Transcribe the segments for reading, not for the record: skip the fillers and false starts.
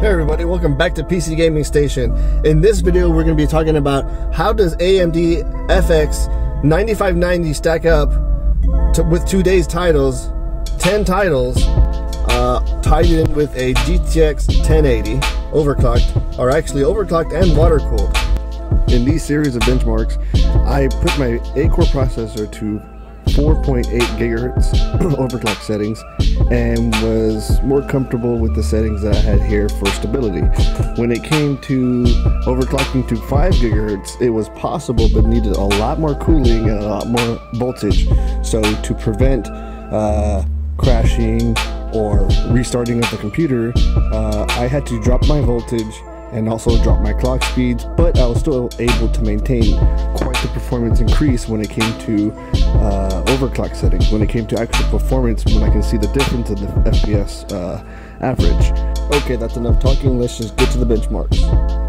Hey everybody, welcome back to PC Gaming Station. In this video, we're going to be talking about how does AMD FX-9590 stack up with today's titles, 10 titles, tied in with a GTX 1080 overclocked, or actually overclocked and water-cooled. In these series of benchmarks, I put my 8-core processor to 4.8 gigahertz overclock settings and was more comfortable with the settings that I had here for stability. When it came to overclocking to 5 gigahertz, it was possible but needed a lot more cooling and a lot more voltage. So to prevent crashing or restarting of the computer, I had to drop my voltage and also drop my clock speeds, but I was still able to maintain quite the performance increase when it came to overclock settings. When it came to actual performance, when I can see the difference in the FPS average. Okay, that's enough talking, let's just get to the benchmarks.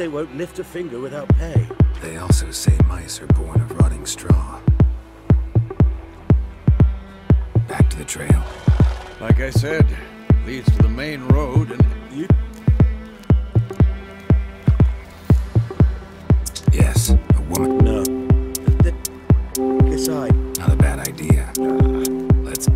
they won't lift a finger without pay. They also say mice are born of rotting straw. Back to the trail. Like I said, leads to the main road and... You... Yes, a woman... No. This side. Not a bad idea. Let's...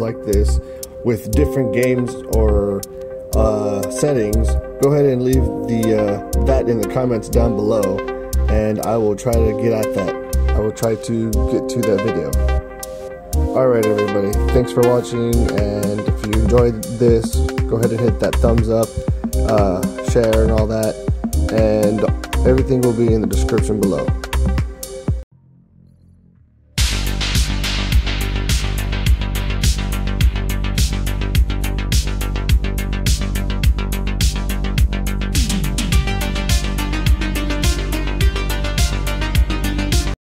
like this with different games or settings, go ahead and leave the that in the comments down below, and I will try to get at that. I will try to get to that video. Alright everybody, thanks for watching, and if you enjoyed this, go ahead and hit that thumbs up, share and all that, and everything will be in the description below.